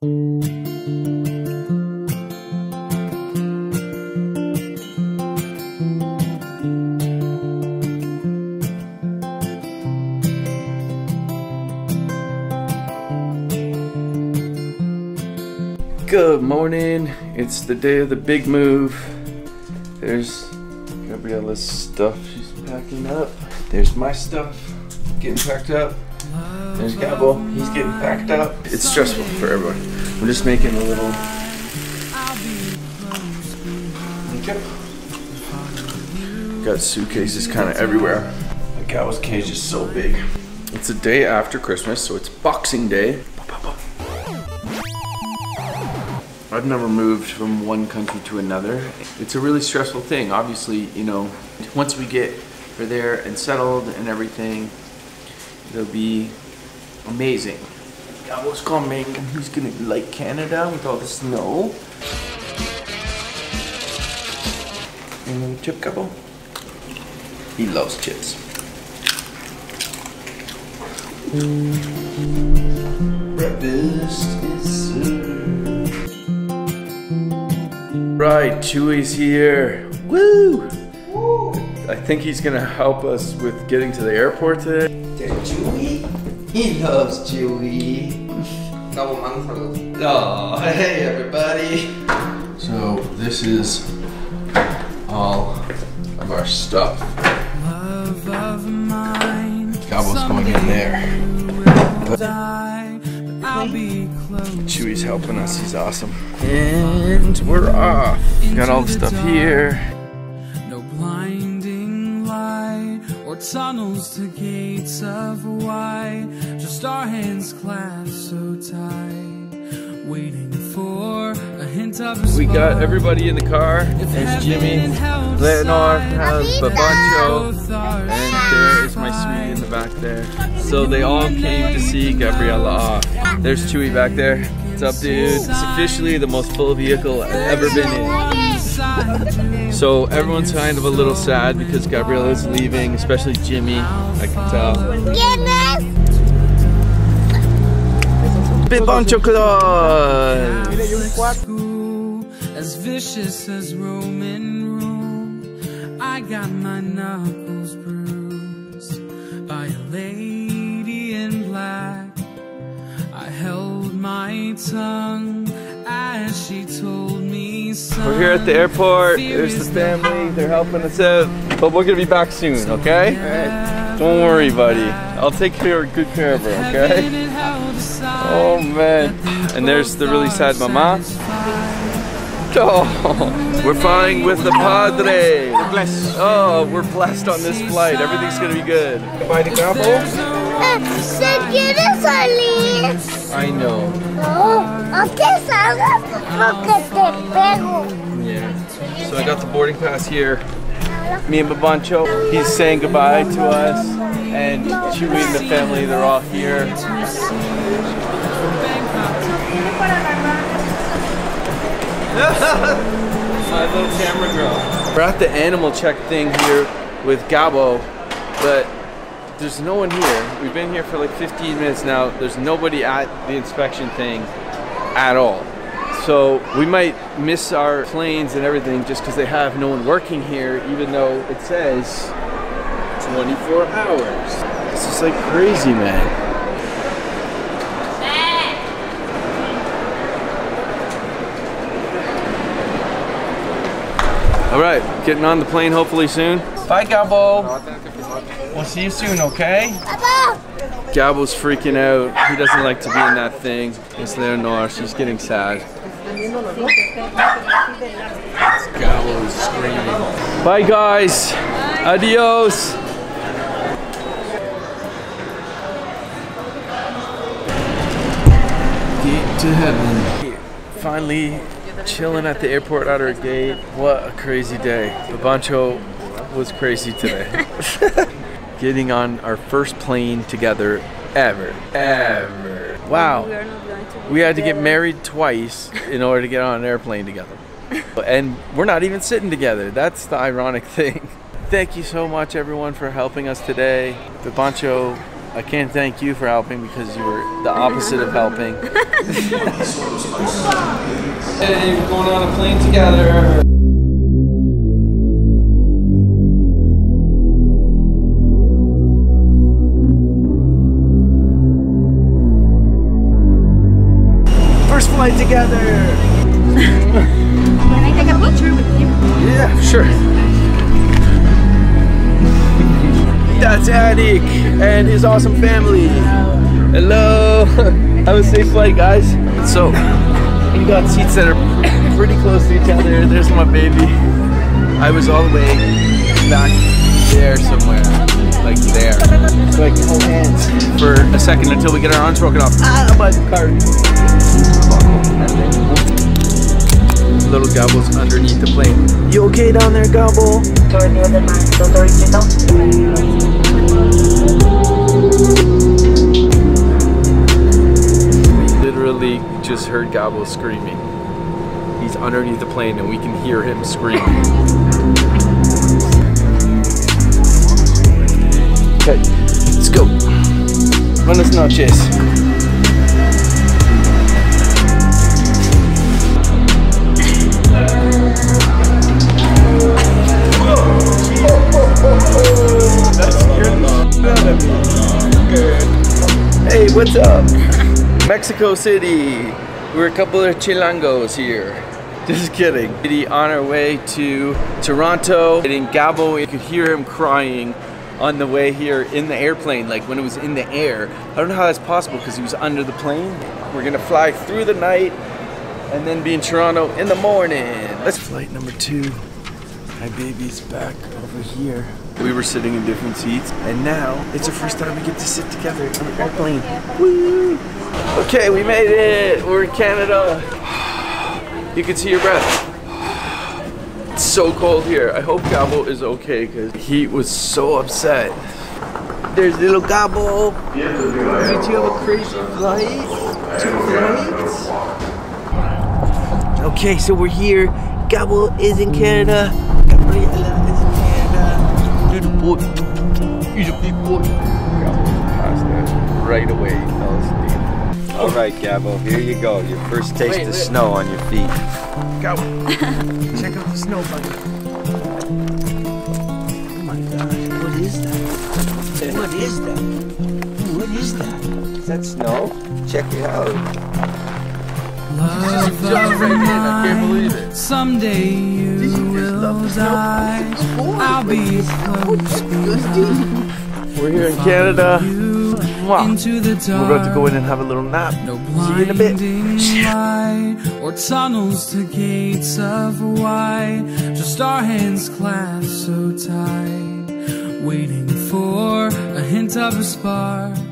Good morning, it's the day of the big move. There's Gabriella's stuff she's packing up. There's my stuff getting packed up. There's Gabo, he's getting packed up. It's stressful for everyone. We're just making a little trip. Got suitcases kind of everywhere. The Gabo's cage is so big. It's the day after Christmas, so it's Boxing Day. I've never moved from one country to another. It's a really stressful thing. Obviously, you know, once we get her there and settled and everything, it'll be amazing. Gabo's coming and he's gonna like Canada with all the snow. And then chip Gabo. He loves chips. Breakfast is served. Right, Chewy's here. Woo! Woo! I think he's gonna help us with getting to the airport today. There's Chewy. He loves Chewy. Oh, hey everybody. So this is all of our stuff. Gobble's going in there. Chewy's helping us, he's awesome. And we're off. Got all the stuff here. No blinding light or tunnels to gates of wide. Just our hands clasped so tight. Waiting for a hint of. We got everybody in the car. There's Jimmy, Lenor, Baboncho, and there's my sweetie in the back there. So they all came to see Gabriella off. There's Chewy back there. What's up, dude? It's officially the most full vehicle I've ever been in. So everyone's kind of a little sad because Gabriella's leaving, especially Jimmy, I can tell. Baboncho Claus! As vicious as Roman Rome, I got my knuckles bruised by a lady in black. I held my tongue as she told me so. We're here at the airport. There's the family. They're helping us out. But we're going to be back soon, okay? Right. Don't worry, buddy. I'll take good care of her, okay? Oh, man. And there's the really sad mama. Oh, we're flying with the Padre. We're blessed. Oh, we're blessed on this flight. Everything's going to be good. Goodbye to Gabo. I know. Yeah. So I got the boarding pass here. Me and Baboncho, he's saying goodbye to us. And Chewy and the family, they're all here. My little camera girl. We're at the animal check thing here with Gabo, but there's no one here. We've been here for like 15 minutes now. There's nobody at the inspection thing at all. So we might miss our planes and everything just because they have no one working here, even though it says 24 hours. This is like crazy, man. All right, getting on the plane hopefully soon. Bye, Gabo. We'll see you soon, okay? Gabo's freaking out. He doesn't like to be in that thing. It's Lenor, she's getting sad. Gabo's screaming. Bye, guys. Bye. Adios. Gate to heaven. Finally, chilling at the airport at our gate. What a crazy day. Baboncho was crazy today. Getting on our first plane together ever. Wow. We had to get married twice in order to get on an airplane together. And we're not even sitting together. That's the ironic thing. Thank you so much everyone for helping us today. Baboncho I can't thank you for helping because you were the opposite of helping. Hey, we're going on a plane together. First flight together. Can I take a picture with you? Yeah, sure. That's Addic and his awesome family. Hello. Have a safe flight, guys. So, we got seats that are pretty close to each other. There's my baby. I was all the way back there somewhere. Like there. So I can hold hands for a second until we get our arms broken off. My cart. Little Gobbles underneath the plane. You okay down there, Gobble? We literally just heard Gobble screaming. He's underneath the plane and we can hear him scream. Okay, let's go. Buenas noches. Hey, what's up? Mexico City. We're a couple of Chilangos here. Just kidding. On our way to Toronto. And in Gabo, you could hear him crying on the way here in the airplane, like when it was in the air. I don't know how that's possible because he was under the plane. We're gonna fly through the night and then be in Toronto in the morning. That's flight number 2. My baby's back over here. We were sitting in different seats, and now it's the first time we get to sit together on an airplane. Woo! Okay, we made it. We're in Canada. You can see your breath. It's so cold here. I hope Gabo is okay because he was so upset. There's little Gabo. Did you have a crazy flight? 2 flights? Okay, so we're here. Gabo is in Canada. Gabriella is in Canada. He's a big boy. Gabo passed that right away. LSD. All right, Gabo, here you go. Your first taste of snow on your feet. Gabo, check out the snow bunny. Oh my gosh, what is that? What is that? What is that? Is that snow? Check it out. Love of mine, I can't believe it. Someday you. I'll be We're here in Canada. We're about to go in and have a little nap. See you in a bit. Or tunnels to gates of wide. Just our hands clasped so tight. Waiting for a hint of a spark.